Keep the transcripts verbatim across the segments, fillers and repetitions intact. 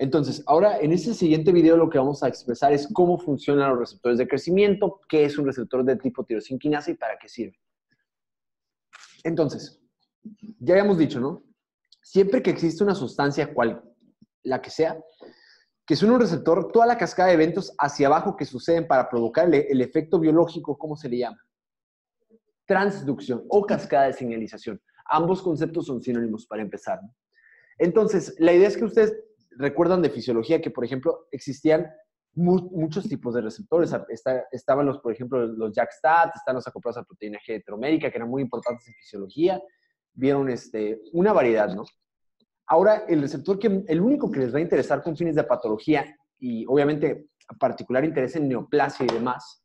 Entonces, ahora en este siguiente video lo que vamos a expresar es cómo funcionan los receptores de crecimiento, qué es un receptor de tipo tirosina quinasa y para qué sirve. Entonces, ya habíamos dicho, ¿no? Siempre que existe una sustancia, cual, la que sea, que es un receptor, toda la cascada de eventos hacia abajo que suceden para provocar el, el efecto biológico, ¿cómo se le llama? Transducción o cascada de señalización. Ambos conceptos son sinónimos para empezar, ¿no? Entonces, la idea es que ustedes recuerdan de fisiología que, por ejemplo, existían mu muchos tipos de receptores. Está, estaban, los, por ejemplo, los JAK-STAT, están los acoplados a proteína G heteromérica, que eran muy importantes en fisiología. Vieron este, una variedad, ¿no? Ahora, el receptor, que el único que les va a interesar con fines de patología y, obviamente, particular interés en neoplasia y demás,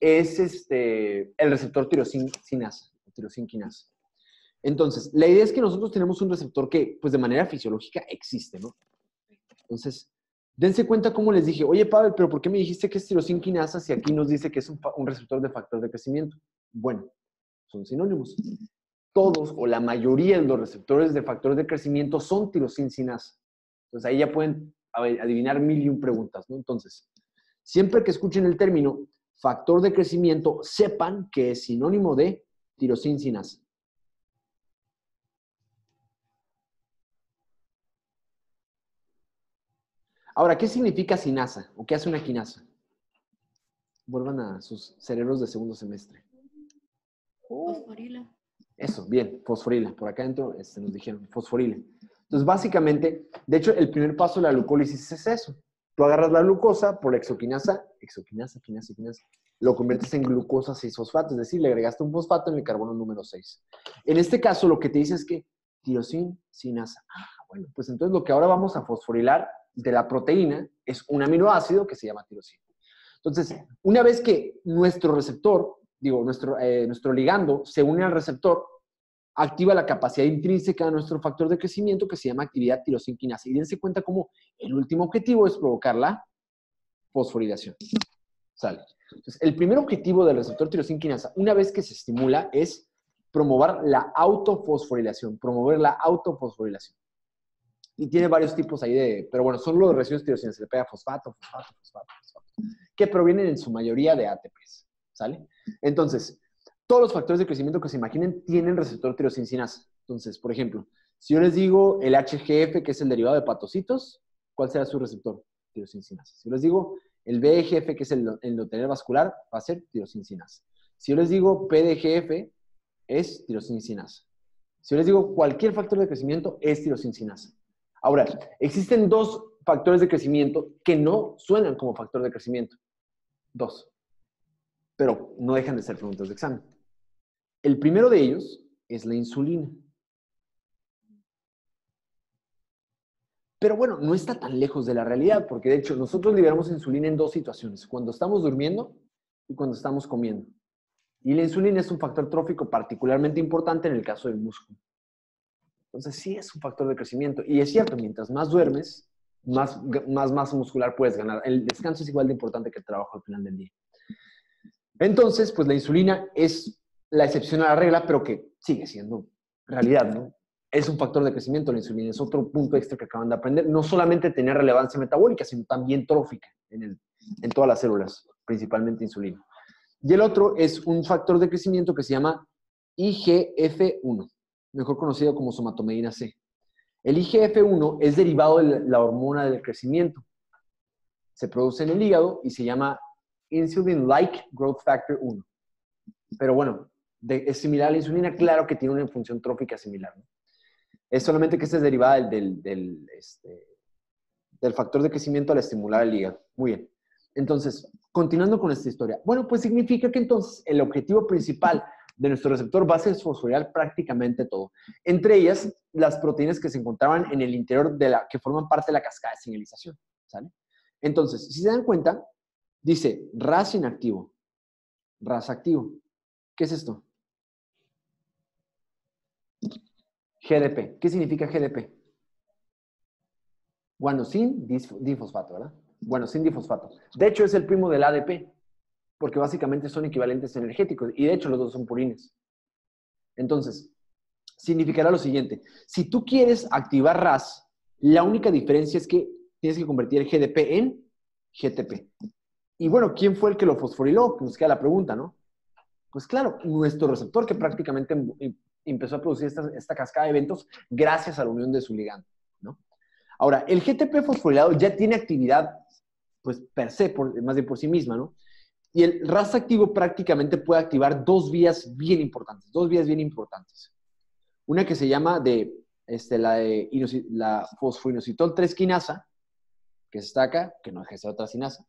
es este, el receptor tirosina quinasa, tirosina quinasa. Entonces, la idea es que nosotros tenemos un receptor que, pues, de manera fisiológica existe, ¿no? Entonces, dense cuenta cómo les dije, oye, Pavel, ¿pero por qué me dijiste que es tirosina quinasa si aquí nos dice que es un, un receptor de factor de crecimiento? Bueno, son sinónimos. Todos o la mayoría de los receptores de factores de crecimiento son tirosina quinasa. Entonces, ahí ya pueden adivinar mil y un preguntas, ¿no? Entonces, siempre que escuchen el término factor de crecimiento, sepan que es sinónimo de tirosina quinasa. Ahora, ¿qué significa quinasa? ¿O qué hace una quinasa? Vuelvan a sus cerebros de segundo semestre. Fosforila. Eso, bien, fosforila. Por acá dentro este, nos dijeron fosforila. Entonces, básicamente, de hecho, el primer paso de la glucólisis es eso. Tú agarras la glucosa por la exoquinasa, exoquinasa, quinasa, quinasa, lo conviertes en glucosa seis fosfato, es decir, le agregaste un fosfato en el carbono número seis. En este caso, lo que te dice es que tirosina quinasa. Ah, bueno, pues entonces lo que ahora vamos a fosforilar de la proteína es un aminoácido que se llama tirosina. Entonces, una vez que nuestro receptor, digo, nuestro, eh, nuestro ligando se une al receptor, activa la capacidad intrínseca de nuestro factor de crecimiento que se llama actividad tirosina quinasa. Y dense cuenta cómo el último objetivo es provocar la fosforilación. Sale. Entonces, el primer objetivo del receptor tirosina quinasa, una vez que se estimula, es promover la autofosforilación. Promover la autofosforilación. Y tiene varios tipos ahí de... Pero bueno, son los residuos tirosinas. Se le pega fosfato, fosfato, fosfato, fosfato. Que provienen en su mayoría de A T P s. ¿Sale? Entonces, todos los factores de crecimiento que se imaginen tienen receptor tirosina quinasa. Entonces, por ejemplo, si yo les digo el H G F, que es el derivado de patocitos, ¿cuál será su receptor? Tirosina quinasa. Si yo les digo el V E G F, que es el endotelial vascular, va a ser tirosina quinasa. Si yo les digo P D G F, es tirosina quinasa. Si yo les digo cualquier factor de crecimiento, es tirosina quinasa. Ahora, existen dos factores de crecimiento que no suenan como factor de crecimiento. Dos. Pero no dejan de ser preguntas de examen. El primero de ellos es la insulina. Pero bueno, no está tan lejos de la realidad, porque de hecho nosotros liberamos insulina en dos situaciones. Cuando estamos durmiendo y cuando estamos comiendo. Y la insulina es un factor trófico particularmente importante en el caso del músculo. Entonces, sí es un factor de crecimiento. Y es cierto, mientras más duermes, más, más masa muscular puedes ganar. El descanso es igual de importante que el trabajo al final del día. Entonces, pues la insulina es la excepción a la regla, pero que sigue siendo realidad, ¿no? Es un factor de crecimiento la insulina. Es otro punto extra que acaban de aprender. No solamente tener relevancia metabólica, sino también trófica en, el, en todas las células, principalmente insulina. Y el otro es un factor de crecimiento que se llama I G F uno. Mejor conocido como somatomedina C. El I G F uno es derivado de la hormona del crecimiento. Se produce en el hígado y se llama Insulin-like Growth Factor uno. Pero bueno, de, es similar a la insulina, claro que tiene una función trófica similar, ¿no? Es solamente que esta es derivada del, del, del, este, del factor de crecimiento al estimular el hígado. Muy bien. Entonces, continuando con esta historia. Bueno, pues significa que entonces el objetivo principal de nuestro receptor va a ser fosforilar prácticamente todo. Entre ellas, las proteínas que se encontraban en el interior de la... que forman parte de la cascada de señalización. ¿Sale? Entonces, si se dan cuenta, dice RAS inactivo, RAS activo. ¿Qué es esto? G D P. ¿Qué significa G D P? Guanosín difosfato, ¿verdad? Guanosín difosfato. De hecho, es el primo del A D P. Porque básicamente son equivalentes energéticos. Y de hecho los dos son purines. Entonces, significará lo siguiente. Si tú quieres activar RAS, la única diferencia es que tienes que convertir el G D P en G T P. Y bueno, ¿quién fue el que lo fosforiló? Pues queda la pregunta, ¿no? Pues claro, nuestro receptor que prácticamente empezó a producir esta, esta cascada de eventos gracias a la unión de su ligando, ¿no? Ahora, el G T P fosforilado ya tiene actividad, pues per se, por, más bien por sí misma, ¿no? Y el R A S activo prácticamente puede activar dos vías bien importantes, dos vías bien importantes. Una que se llama de, este, la, de la fosfoinositol tres quinasa, que está acá, que no ejerce otra sinasa.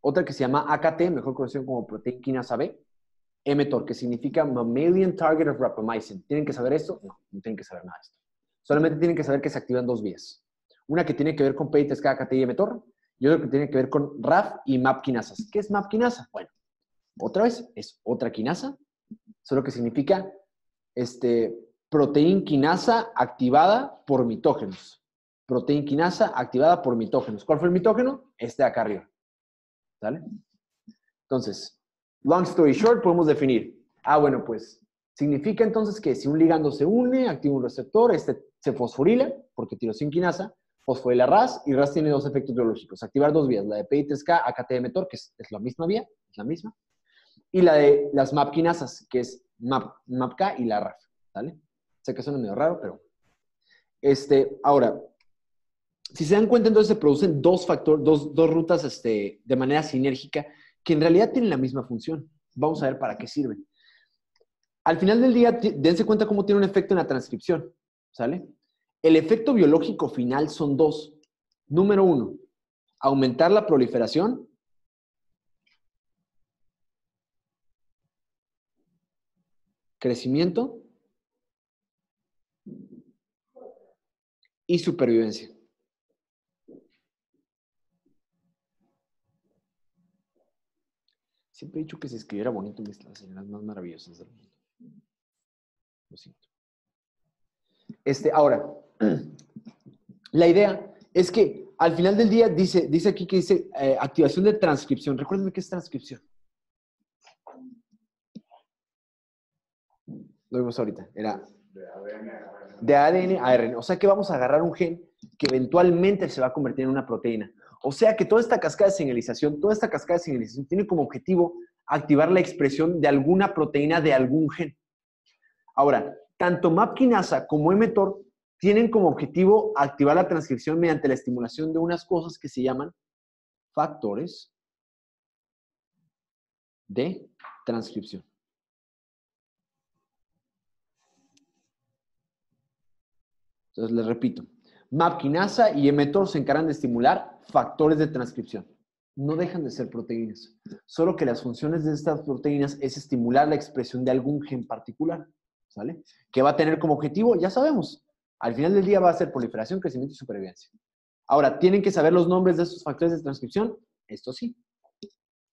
Otra que se llama A K T, mejor conocida como proteína quinasa B, mTOR, que significa Mammalian Target of Rapamycin. ¿Tienen que saber esto? No, no tienen que saber nada de esto. Solamente tienen que saber que se activan dos vías. Una que tiene que ver con P I tres K, A K T y mTOR, y otra que tiene que ver con R A F y MAP quinasas. ¿Qué es MAP quinasa? Bueno, otra vez, es otra quinasa, solo que significa este, proteína quinasa activada por mitógenos. Proteína quinasa activada por mitógenos. ¿Cuál fue el mitógeno? Este de acá arriba. ¿Sale? Entonces, long story short, podemos definir. Ah, bueno, pues, significa entonces que si un ligando se une, activa un receptor, este se fosforila, porque tirosina quinasa, fosforila R A S, y R A S tiene dos efectos biológicos. Activar dos vías, la de P I tres K, A K T, mTOR, que es, es la misma vía, es la misma, y la de las MAP quinasas, que es MAP, MAPK y la R A F, ¿vale? Sé que suena medio raro, pero... Este, ahora... Si se dan cuenta, entonces se producen dos, factor, dos, dos rutas este, de manera sinérgica que en realidad tienen la misma función. Vamos a ver para qué sirven. Al final del día, dense cuenta cómo tiene un efecto en la transcripción. ¿Sale? El efecto biológico final son dos. Número uno, aumentar la proliferación crecimiento y supervivencia. Siempre he dicho que se escribiera bonito mis las señoras más maravillosas del mundo. Lo siento. Este, ahora, la idea es que al final del día dice, dice aquí que dice eh, activación de transcripción. Recuérdenme qué es transcripción. Lo vimos ahorita. Era de A D N a R N A. O sea que vamos a agarrar un gen que eventualmente se va a convertir en una proteína. O sea que toda esta cascada de señalización, toda esta cascada de señalización tiene como objetivo activar la expresión de alguna proteína de algún gen. Ahora, tanto MAP quinasa como mTOR tienen como objetivo activar la transcripción mediante la estimulación de unas cosas que se llaman factores de transcripción. Entonces, les repito. MAP quinasa y mTOR se encargan de estimular factores de transcripción. No dejan de ser proteínas. Solo que las funciones de estas proteínas es estimular la expresión de algún gen particular. ¿Sale? ¿Qué va a tener como objetivo? Ya sabemos. Al final del día va a ser proliferación, crecimiento y supervivencia. Ahora, ¿tienen que saber los nombres de estos factores de transcripción? Esto sí.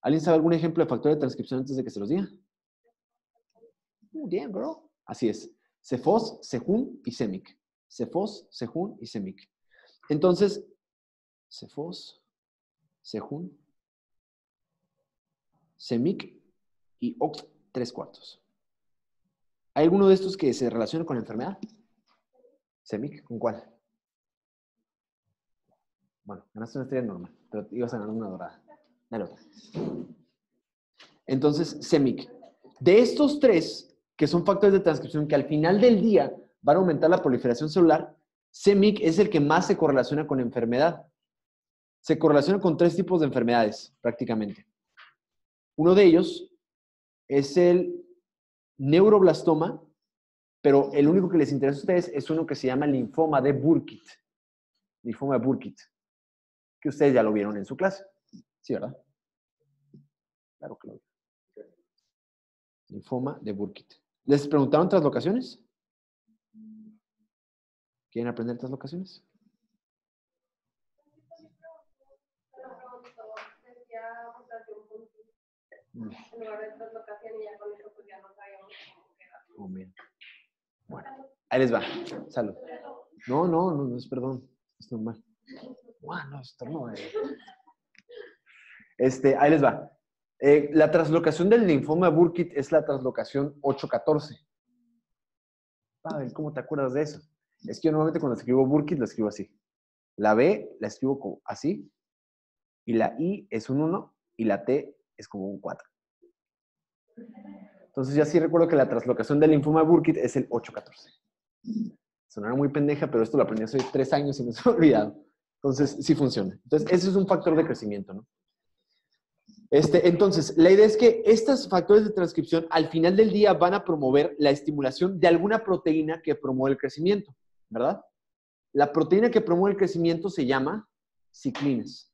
¿Alguien sabe algún ejemplo de factor de transcripción antes de que se los diga? Muy bien, bro. Así es. c-fos, c-jun y c-myc. c-fos, c-jun y c-myc. Entonces, c-fos, c-jun, c-myc y oct tres cuartos. ¿Hay alguno de estos que se relaciona con la enfermedad? ¿c-myc? ¿Con cuál? Bueno, ganaste una estrella normal, pero ibas a ganar una dorada. Dale otra. Entonces, c-myc. De estos tres, que son factores de transcripción que al final del día van a aumentar la proliferación celular, c-myc es el que más se correlaciona con enfermedad. Se correlaciona con tres tipos de enfermedades, prácticamente. Uno de ellos es el neuroblastoma, pero el único que les interesa a ustedes es uno que se llama linfoma de Burkitt. Linfoma de Burkitt. Que ustedes ya lo vieron en su clase. ¿Sí, verdad? Claro que lo vieron. Linfoma de Burkitt. ¿Les preguntaron translocaciones? ¿Quieren aprender translocaciones? Mm. Oh, bien. Bueno, ahí les va. Salud. No, no, no, no es perdón. Es normal. Bueno, esto no es. Este, ahí les va. Eh, la translocación del linfoma Burkitt es la translocación ocho catorce. Pavel, ¿cómo te acuerdas de eso? Es que yo normalmente cuando escribo Burkitt lo escribo así. La B la escribo como así, y la I es un uno, y la T es como un cuatro. Entonces ya sí recuerdo que la translocación del linfoma de Burkitt es el ocho catorce. Sonará muy pendeja, pero esto lo aprendí hace tres años y me he olvidado. Entonces sí funciona. Entonces ese es un factor de crecimiento, ¿no? Este, entonces, la idea es que estos factores de transcripción al final del día van a promover la estimulación de alguna proteína que promueve el crecimiento, ¿verdad? La proteína que promueve el crecimiento se llama ciclinas.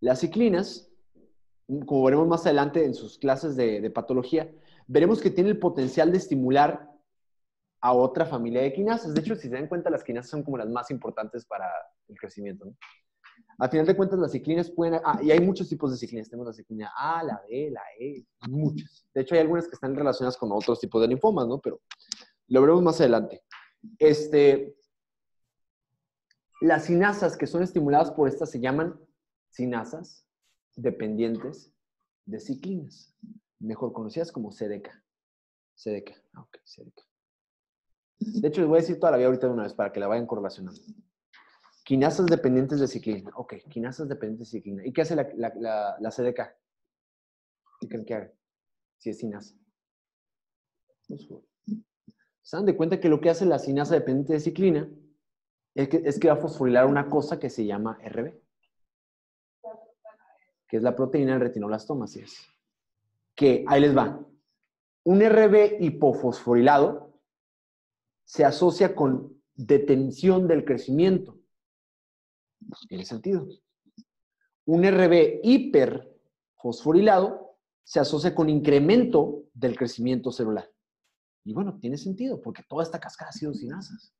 Las ciclinas, como veremos más adelante en sus clases de, de patología, veremos que tienen el potencial de estimular a otra familia de quinasas. De hecho, si se dan cuenta, las quinasas son como las más importantes para el crecimiento, ¿no? Al final de cuentas, las ciclinas pueden... Ah, y hay muchos tipos de ciclinas. Tenemos la ciclina A, la B, la E, muchas. De hecho, hay algunas que están relacionadas con otros tipos de linfomas, ¿no? Pero lo veremos más adelante. Este, las cinasas que son estimuladas por estas se llaman cinasas dependientes de ciclinas, mejor conocidas como C D K. C D K. Ah, ok, C D K. De hecho, les voy a decir toda la vida ahorita de una vez para que la vayan correlacionando. Quinasas dependientes de ciclina. Ok, quinasas dependientes de ciclina. ¿Y qué hace la, la, la, la C D K? ¿Qué creen que haga? Si es cinasa. Se dan de cuenta que lo que hace la cinasa dependiente de ciclina es que, es que va a fosforilar una cosa que se llama R B. Que es la proteína del retinolastoma, así es. Que, ahí les va. Un R B hipofosforilado se asocia con detención del crecimiento. Tiene sentido. Un R B hiperfosforilado se asocia con incremento del crecimiento celular. Y bueno, tiene sentido, porque toda esta cascada ha sido cinasas.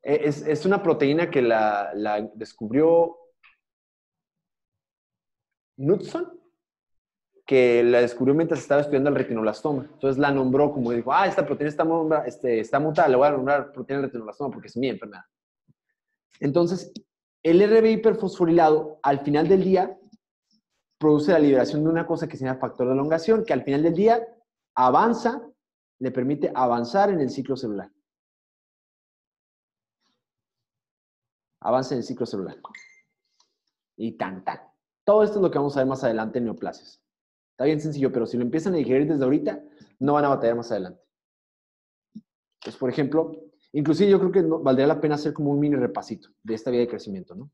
Es, es una proteína que la, la descubrió Knudson, que la descubrió mientras estaba estudiando el retinolastoma. Entonces la nombró como dijo, ah, esta proteína está, este, está mutada, le voy a nombrar proteína del retinolastoma porque es mi enfermedad. Entonces, el R B hiperfosforilado, al final del día, produce la liberación de una cosa que se llama factor de elongación, que al final del día avanza, le permite avanzar en el ciclo celular. Avanza en el ciclo celular. Y tan, tan. Todo esto es lo que vamos a ver más adelante en neoplasias. Está bien sencillo, pero si lo empiezan a digerir desde ahorita, no van a batallar más adelante. Pues, por ejemplo... Inclusive yo creo que no, valdría la pena hacer como un mini repasito de esta vía de crecimiento, ¿no?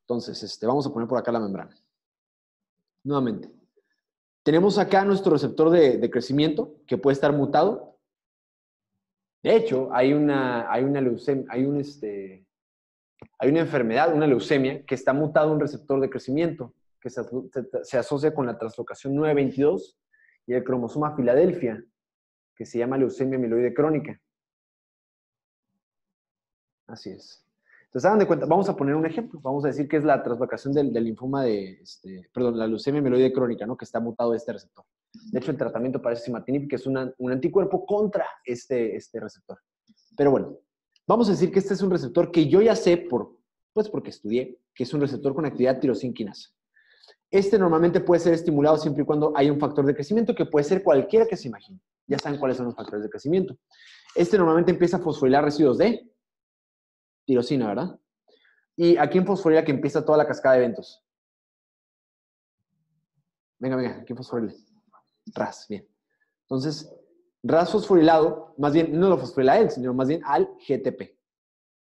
Entonces, este, vamos a poner por acá la membrana. Nuevamente. Tenemos acá nuestro receptor de, de crecimiento, que puede estar mutado. De hecho, hay una, hay una leucemia, hay un este, hay una enfermedad, una leucemia, que está mutado un receptor de crecimiento, que se, se, se asocia con la translocación nueve veintidós y el cromosoma Filadelfia, que se llama leucemia mieloide crónica. Así es. Entonces, hagan de cuenta, vamos a poner un ejemplo. Vamos a decir que es la translocación del, del linfoma de, este, perdón, la leucemia mieloide crónica, ¿no? Que está mutado de este receptor. De hecho, el tratamiento para eso es imatinib, que es una, un anticuerpo contra este, este receptor. Pero bueno, vamos a decir que este es un receptor que yo ya sé, por, pues porque estudié, que es un receptor con actividad tirosina quinasa. Este normalmente puede ser estimulado siempre y cuando hay un factor de crecimiento, que puede ser cualquiera que se imagine. Ya saben cuáles son los factores de crecimiento. Este normalmente empieza a fosforilar residuos de tirosina, ¿verdad? ¿Y a quién fosforila que empieza toda la cascada de eventos? Venga, venga, ¿a quién fosforila? R A S, bien. Entonces, R A S fosforilado, más bien, no lo fosforila a él, sino más bien al G T P,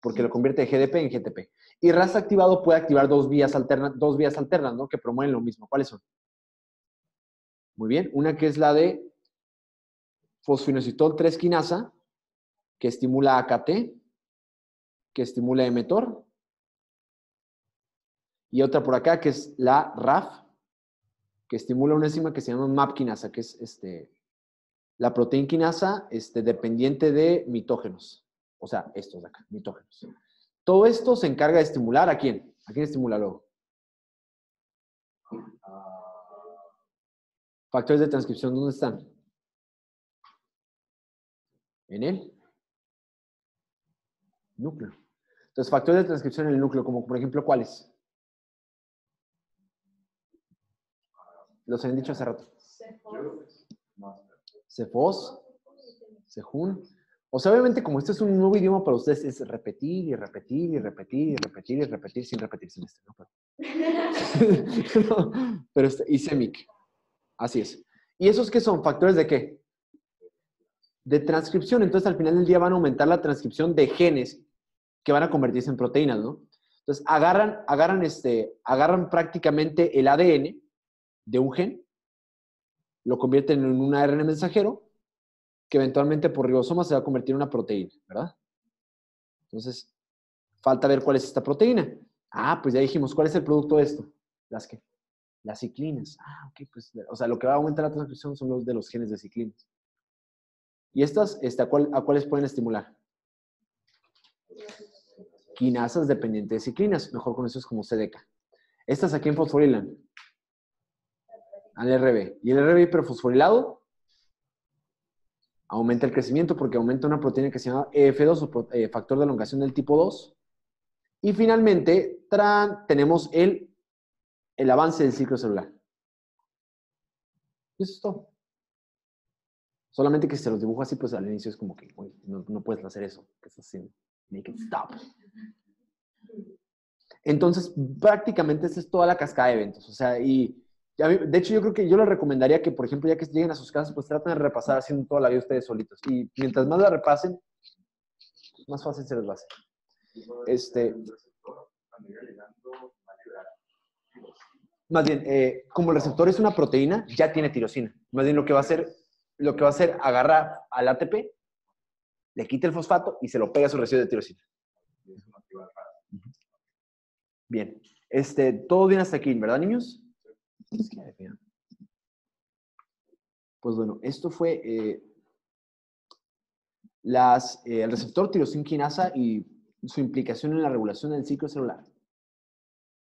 porque lo convierte de G D P en G T P. Y R A S activado puede activar dos vías alternas, dos vías alternas, ¿no? Que promueven lo mismo. ¿Cuáles son? Muy bien, una que es la de fosfinoxitol tres quinasa, que estimula A K T, que estimula mTOR, y otra por acá que es la R A F, que estimula una enzima que se llama MAP quinasa, que es este, la proteína quinasa este, dependiente de mitógenos. O sea, estos de acá, mitógenos. Todo esto se encarga de estimular ¿a quién? ¿A quién estimula luego? Factores de transcripción, ¿dónde están? En el núcleo. Entonces, factores de transcripción en el núcleo, como por ejemplo, ¿cuáles? Los han dicho hace rato. c-fos, Sejun. O sea, obviamente, como este es un nuevo idioma para ustedes, es repetir y repetir y repetir y repetir y repetir sin repetir sin este, ¿no? Pero, no, pero este, y c-myc. Así es. ¿Y esos qué son? ¿Factores de qué? De transcripción. Entonces, al final del día van a aumentar la transcripción de genes que van a convertirse en proteínas, ¿no? Entonces, agarran, agarran, este, agarran prácticamente el A D N de un gen, lo convierten en un A R N mensajero, que eventualmente por ribosoma se va a convertir en una proteína, ¿verdad? Entonces, falta ver cuál es esta proteína. Ah, pues ya dijimos, ¿cuál es el producto de esto? Las que, las ciclinas. Ah, ok, pues, o sea, lo que va a aumentar la transcripción son los de los genes de ciclinas. ¿Y estas, este, a, cuál, a cuáles pueden estimular? Quinasas dependientes de ciclinas, mejor conocidos como C D K. Estas aquí en fosforilan al R B. Y el R B hiperfosforilado aumenta el crecimiento porque aumenta una proteína que se llama E F dos, o factor de elongación del tipo dos. Y finalmente, ¡tarán!, tenemos el, el avance del ciclo celular. Eso es todo. Solamente que si se los dibujo así, pues al inicio es como que uy, no, no puedes hacer eso. ¿Qué estás haciendo? Make it stop. Entonces, prácticamente esta es toda la cascada de eventos. O sea, y... de hecho, yo creo que yo les recomendaría que, por ejemplo, ya que lleguen a sus casas, pues traten de repasar haciendo toda la vida ustedes solitos. Y mientras más la repasen, más fácil se les va a hacer. Este, más bien, eh, como el receptor es una proteína, ya tiene tirosina. Más bien, lo que va a hacer, lo que va a hacer, agarra al A T P, le quita el fosfato y se lo pega a su residuo de tirosina. Bien. Este, todo bien hasta aquí, ¿verdad, niños? Pues bueno, esto fue eh, las, eh, el receptor tirosina quinasa y su implicación en la regulación del ciclo celular.